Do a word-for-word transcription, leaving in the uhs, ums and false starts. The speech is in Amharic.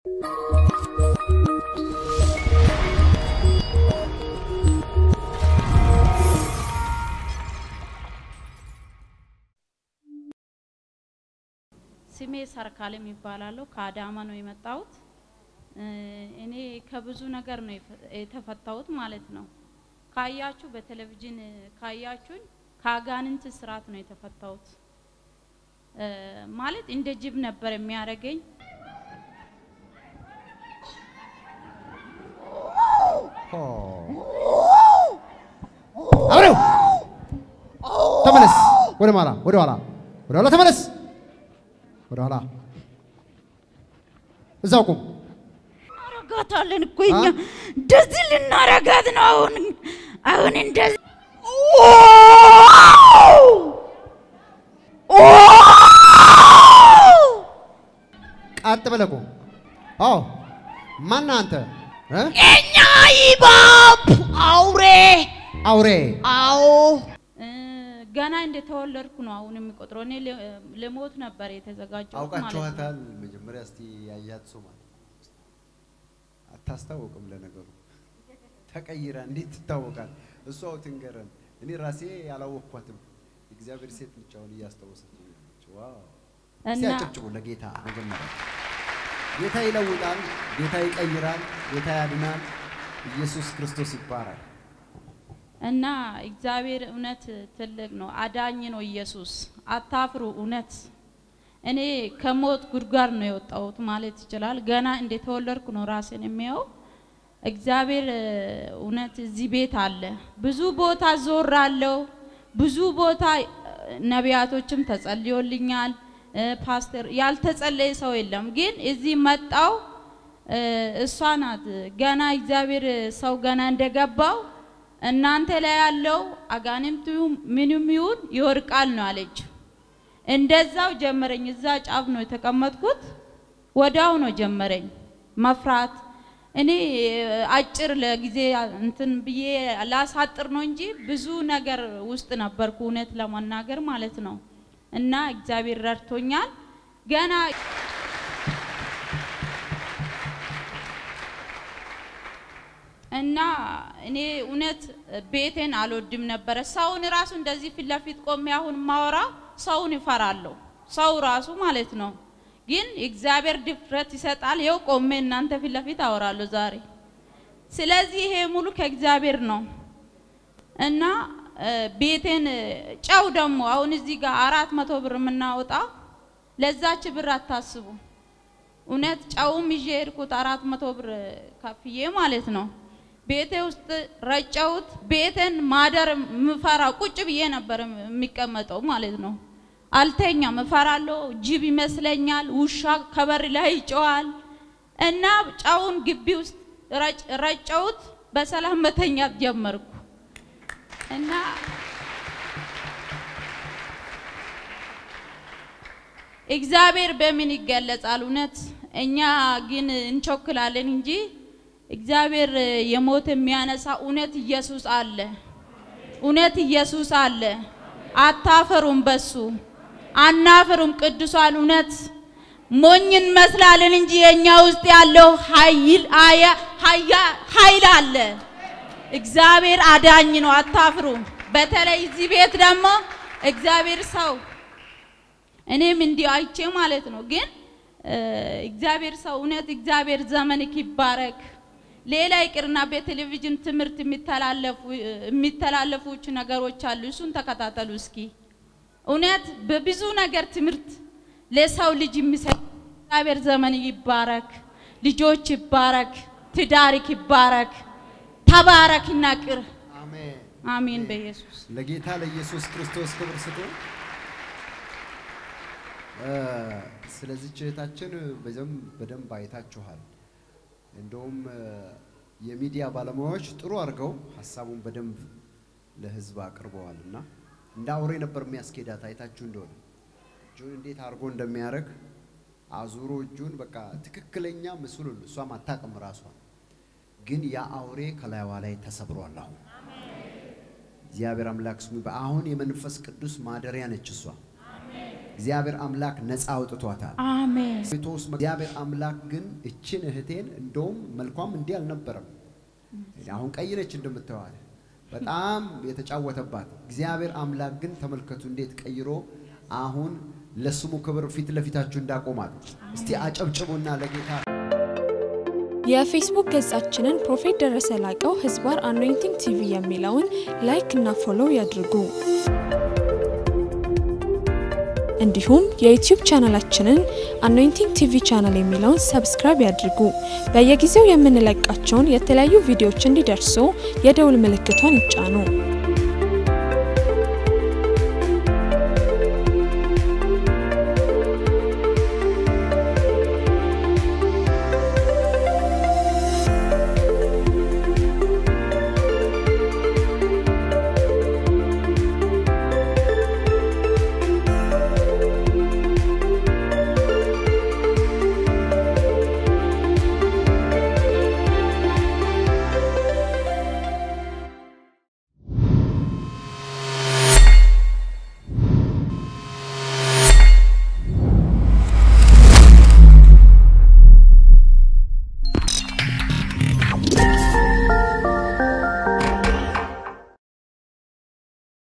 سمي سرکالی میبالالو کادامانو ایمتاوت، اینی کبوزو نگر نی تفتاوت مالت نو. کایاچو به تلویزیون کایاچون کاغانن تسرات نی تفتاوت. مالت این دجیب نببر میارگی. آبرو. تمنس. وری مارا. وری وارا. وری وارا تمنس. برهلا زاكم نارقات علن كوينيا دزيل نارقات ناون أون إندز أنت بلكم أو من أنت إني باب أوري أوري أو گانا این دتاول لر کنوا اونم میکوترونه لموت نببره تزگاچو. آوکان چه تال میجمره استی آیات سومان. اتاستا و کاملا نگرو. تکاییران نیت تاوکان. سوتینگران. اینی راسیه علاوه پاتم. اگزابری سیت میچونی است و سطح. چوا. سیاچپ چو لگیتا میجمره. گیتای لودان، گیتای کاییران، گیتای آدمان. یسوس کریستوسی پاره. أنا إجابير أنت تلقنو عداني نو يسوس أتفرو أنت أنا كموت غرقار نيوت أو تمالت جلال غنا إن دثولر كنو راسين ميو إجابير أنت زبيت على بزوبوت أزور رالو بزوبوت نبياتو كم تسأليو لينال باستر يال تسألي سويلهم جين إذا مات أو الصانات غنا إجابير سو غنا دجابو እናንተ ላይ ያለው አጋንንቱ ምንም ይሁን ይወርቃል ነው አለች እንደዛው ጀመረኝ እዛ ጫፍ ነው ተቀመጥኩት ወዳው ነው ጀመረኝ መፍራት እኔ አጭር ለጊዜ እንትን ብዬ ላሳጥር ነው እንጂ ብዙ ነገር ውስጥ ነበርኩ እውነት ለማናገር ማለት ነው እና እግዚአብሔር ረድቶኛል ገና እና እኔ እውነት ቤቴን አልወድም ነበር ሰውን ራሱ እንደዚህ ፍላፊት ቆም ያሁን ማውራ ሰውን ይፈራለው ሰው ራሱ ማለት ነው ግን እግዚአብሔር ድፍረት ይሰጣል ይው ቆም እናንተ ፍላፊት አወራለው ዛሬ ስለዚህ ይሄ ሙሉ ከእግዚአብሔር ነው እና ቤቴን ጫው ደሞ አሁን እዚህ ጋር አራት መቶ ብር ምናወጣ ለዛች ብር አታስቡ እውነት ጫውም ይዤርኩት አራት መቶ ብር ካፍዬ ማለት ነው ቤቴ ውስጥ ረጫውት ቤተን ማደር ምፈራ ቁጭ ብዬ ነበር የሚቀመጠው ማለት ነው አልተኛ ምፈራሎ ጅብ ይመስለኛል ውሻ ከበር ላይ ጫዋል እና ጫውን ግቢ ውስጥ ረጫውት በሰላም መተኛት ጀመርኩ እና እግዚአብሔር በምን ይገለጻል እውነት እኛ ግን እንቾክላለን እንጂ እግዚአብሔር የሞት የሚያነሳ እውነት ኢየሱስ አለ እውነት ኢየሱስ አለ አታፈሩም በሱ አናፈሩም ቅዱሳን እውነት ሞኝን መስላልን እንጂ የኛ ውስጥ ያለው ኃይል አያ ኃያ ኃይል አለ እግዚአብሔር አዳኝ ነው አታፍሩ በተለይ እዚህ ቤት ደግሞ እግዚአብሔር ሰው እኔም እንዲህ አይቼ ማለት ነው ግን እግዚአብሔር ሰው እውነት እግዚአብሔር ዘመንክ ይባረክ ሌላ ይቅርና በቴሌቪዥን ትምርት የሚተላለፉ የሚተላለፉች ነገሮች አሉ እሱን ተከታተሉ እስኪ እውነት በብዙ ነገር ትምርት ለሰው ልጅ የሚሰጣብር ዘመን ይባረክ ልጆች ይባረክ ትዳርክ ይባረክ ተባረክና ቅር አሜን አሜን በኢየሱስ ለጌታ ለኢየሱስ ክርስቶስ ክብር ስጡን ስለዚህ ቸታችን በደም በደም ባይታችኋል እንደውም የሚዲያ ባለሙያዎች ጥሩ አርገው ሐሳቡን በደንብ ለህዝብ አቀርበዋልና እንዳውሬ ነበር የሚያስከዳት አይታችሁ እንደሆነ ጆን እንዴት አርጎ እንደሚያርግ አዙሮ ጆን በቃ ትክክለኛ መስሉን እሷም አታቀም ራሷ ግን ያ አውሬ ከላይዋ ላይ ተሰብሯል አሁን አሜን እግዚአብሔር አምላክ ስሙ በአሁን የመንፈስ ቅዱስ ማደሪያ ነች እሷ እግዚአብሔር አምላክ ነፃ አውጥቷታል አሜን ቶስ እግዚአብሔር አምላክ ግን እቺን እህቴን እንደውም መልኳም እንዲህ አልነበረም አሁን ቀይ ነች እንደምትዋል በጣም የተጫወተባት እግዚአብሔር አምላክ ግን ተመልከቱ እንዴት ቀይሮ አሁን ለስሙ ክብር ፊት ለፊታችሁ እንዳቆማት እስቲ አጨብጭቡና ለጌታ የፌስቡክ ገጻችንን ፕሮፌት ደረሰ ላቀው ህዝባር አኖይንቲንግ ቲቪ የሚለውን ላይክ እና ፎሎ ያድርጉ እንዲሁም የዩቲዩብ ቻናላችንን አኖይንቲንግ ቲቪ ቻናል የሚለውን ሰብስክራይብ ያድርጉ በየጊዜው የምንለቃቸውን የተለያዩ ቪዲዮዎች እንዲደርሱ የደውል ምልክቱን ይጫኑ